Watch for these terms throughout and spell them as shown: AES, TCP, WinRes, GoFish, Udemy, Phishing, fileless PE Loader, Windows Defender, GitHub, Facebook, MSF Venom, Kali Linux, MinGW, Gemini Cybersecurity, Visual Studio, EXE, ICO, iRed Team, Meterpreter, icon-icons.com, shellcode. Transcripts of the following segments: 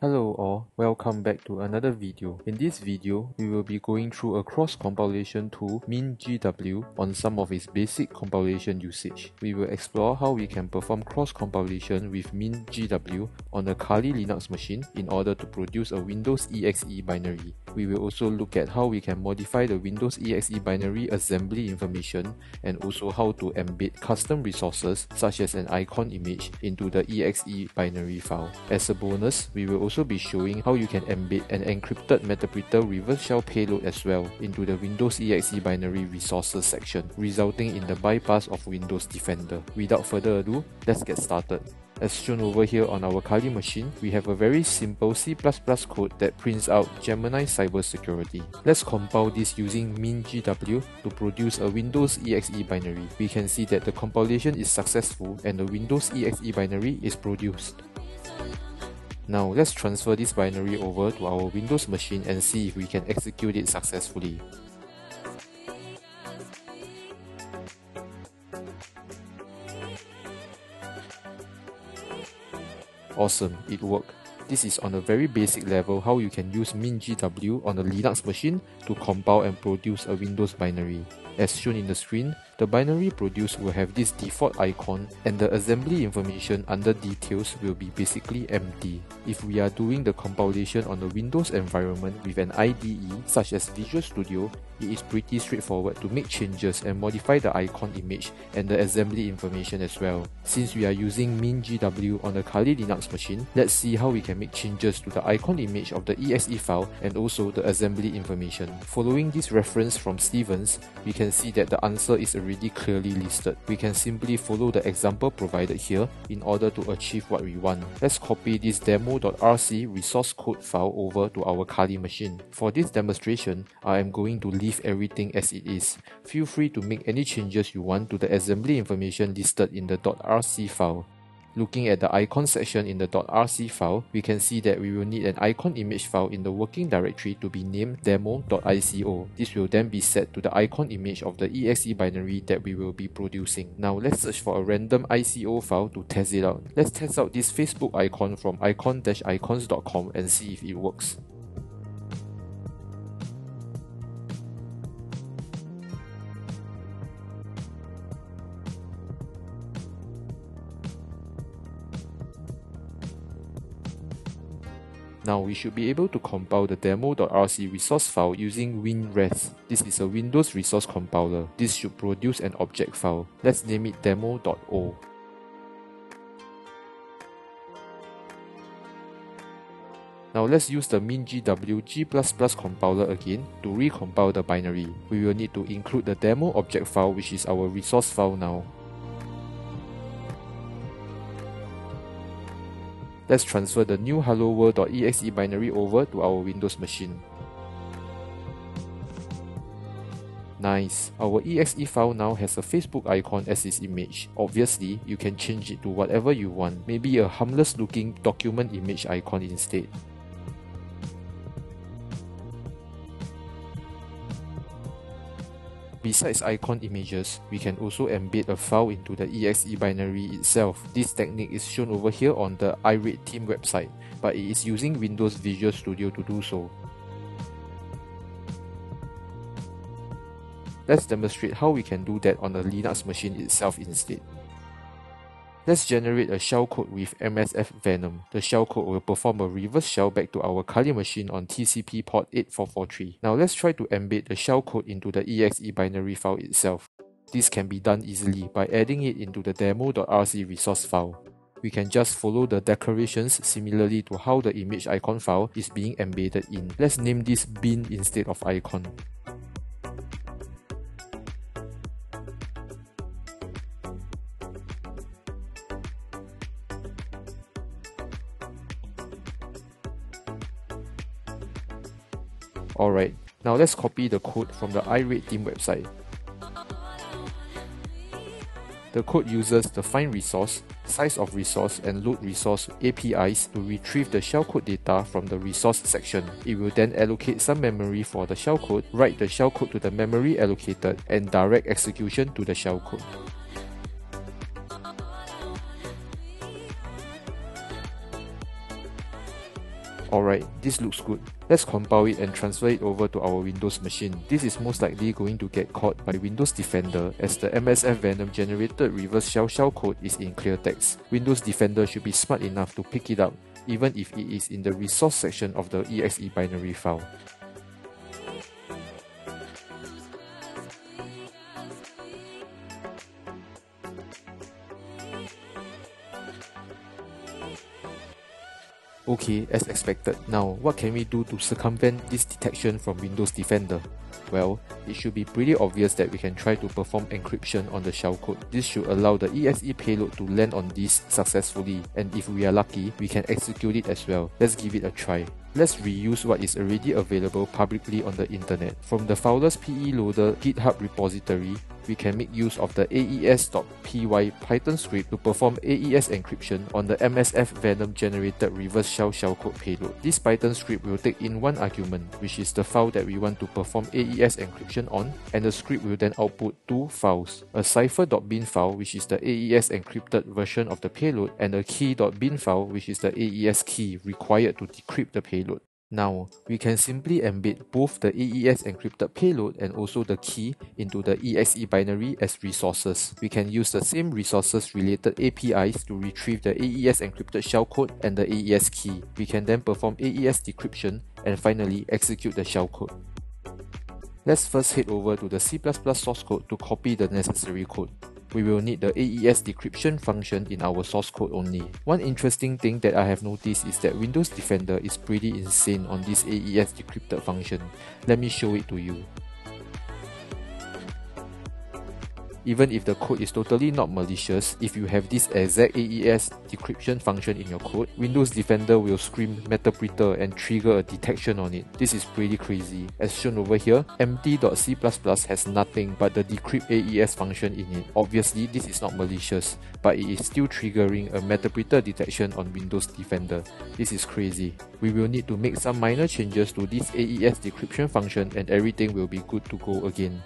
Hello all, welcome back to another video. In this video, we will be going through a cross-compilation tool MinGW on some of its basic compilation usage. We will explore how we can perform cross-compilation with MinGW on a Kali Linux machine in order to produce a Windows EXE binary. We will also look at how we can modify the Windows EXE binary assembly information and also how to embed custom resources such as an icon image into the EXE binary file. As a bonus, we will also be showing how you can embed an encrypted Meterpreter reverse shell payload as well into the Windows EXE binary resources section, resulting in the bypass of Windows Defender. Without further ado, let's get started. As shown over here on our Kali machine, we have a very simple C++ code that prints out Gemini Cybersecurity. Let's compile this using MinGW to produce a Windows EXE binary. We can see that the compilation is successful and the Windows EXE binary is produced. Now let's transfer this binary over to our Windows machine and see if we can execute it successfully. Awesome, it worked. This is on a very basic level how you can use MinGW on a Linux machine to compile and produce a Windows binary. As shown in the screen, the binary produced will have this default icon and the assembly information under details will be basically empty. If we are doing the compilation on the Windows environment with an IDE such as Visual Studio, it is pretty straightforward to make changes and modify the icon image and the assembly information as well. Since we are using MinGW on a Kali Linux machine, let's see how we can make changes to the icon image of the EXE file and also the assembly information. Following this reference from Stevens, we can see that the answer is already clearly listed. We can simply follow the example provided here in order to achieve what we want. Let's copy this demo.rc resource code file over to our Kali machine. For this demonstration, I am going to leave everything as it is. Feel free to make any changes you want to the assembly information listed in the .rc file. Looking at the icon section in the .rc file, we can see that we will need an icon image file in the working directory to be named demo.ico. This will then be set to the icon image of the EXE binary that we will be producing. Now let's search for a random ICO file to test it out. Let's test out this Facebook icon from icon-icons.com and see if it works. Now we should be able to compile the demo.rc resource file using WinRes. This is a Windows resource compiler. This should produce an object file. Let's name it demo.o. Now let's use the MinGW G++ compiler again to recompile the binary. We will need to include the demo object file, which is our resource file now. Let's transfer the new hello world.exe binary over to our Windows machine. Nice! Our exe file now has a Facebook icon as its image. Obviously, you can change it to whatever you want. Maybe a harmless looking document image icon instead. Besides icon images, we can also embed a file into the EXE binary itself. This technique is shown over here on the iRed Team website, but it is using Windows Visual Studio to do so. Let's demonstrate how we can do that on a Linux machine itself instead. Let's generate a shellcode with MSF Venom. The shellcode will perform a reverse shell back to our Kali machine on TCP port 8443. Now let's try to embed the shellcode into the EXE binary file itself. This can be done easily by adding it into the demo.rc resource file. We can just follow the declarations similarly to how the image icon file is being embedded in. Let's name this bin instead of icon. Alright, now let's copy the code from the iRed Team website. The code uses the find resource, size of resource, and load resource APIs to retrieve the shellcode data from the resource section. It will then allocate some memory for the shellcode, write the shellcode to the memory allocated, and direct execution to the shellcode. Alright, this looks good. Let's compile it and transfer it over to our Windows machine. This is most likely going to get caught by Windows Defender, as the MSF Venom generated reverse shell code is in clear text. Windows Defender should be smart enough to pick it up, even if it is in the resource section of the exe binary file. Okay, as expected. Now, what can we do to circumvent this detection from Windows Defender? Well, it should be pretty obvious that we can try to perform encryption on the shellcode. This should allow the ESE payload to land on this successfully, and if we are lucky, we can execute it as well. Let's give it a try. Let's reuse what is already available publicly on the internet. From the fileless PE Loader GitHub repository, we can make use of the AES.py Python script to perform AES encryption on the MSF Venom generated reverse shellcode payload. This Python script will take in one argument, which is the file that we want to perform AES encryption on, and the script will then output two files, a cipher.bin file, which is the AES encrypted version of the payload, and a key.bin file, which is the AES key required to decrypt the payload. Now, we can simply embed both the AES encrypted payload and also the key into the exe binary as resources. We can use the same resources related APIs to retrieve the AES encrypted shellcode and the AES key. We can then perform AES decryption and finally execute the shellcode. Let's first head over to the C++ source code to copy the necessary code. We will need the AES decryption function in our source code only. One interesting thing that I have noticed is that Windows Defender is pretty insane on this AES decrypted function. Let me show it to you. Even if the code is totally not malicious, if you have this exact AES decryption function in your code, Windows Defender will scream Meterpreter and trigger a detection on it. This is pretty crazy. As shown over here, empty.c++ has nothing but the decrypt AES function in it. Obviously, this is not malicious, but it is still triggering a Meterpreter detection on Windows Defender. This is crazy. We will need to make some minor changes to this AES decryption function and everything will be good to go again.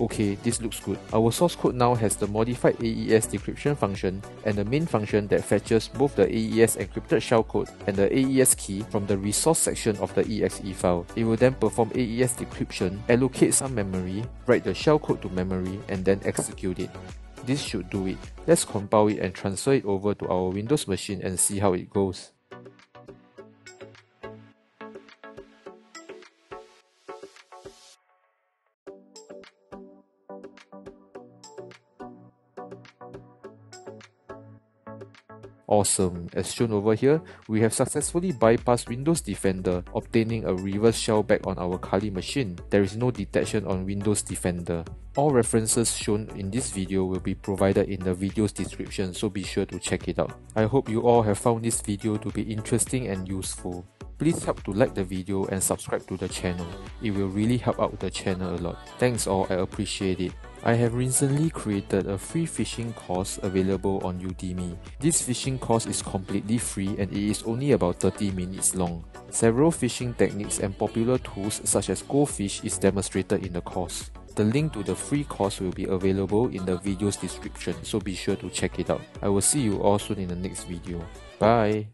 Okay, this looks good. Our source code now has the modified AES decryption function and the main function that fetches both the AES encrypted shellcode and the AES key from the resource section of the exe file. It will then perform AES decryption, allocate some memory, write the shellcode to memory, and then execute it. This should do it. Let's compile it and transfer it over to our Windows machine and see how it goes. Awesome, as shown over here, we have successfully bypassed Windows Defender, obtaining a reverse shell back on our Kali machine. There is no detection on Windows Defender. All references shown in this video will be provided in the video's description, so be sure to check it out. I hope you all have found this video to be interesting and useful. Please help to like the video and subscribe to the channel. It will really help out the channel a lot. Thanks all, I appreciate it. I have recently created a free phishing course available on Udemy. This phishing course is completely free and it is only about 30 minutes long. Several phishing techniques and popular tools such as GoFish is demonstrated in the course. The link to the free course will be available in the video's description, so be sure to check it out. I will see you all soon in the next video. Bye!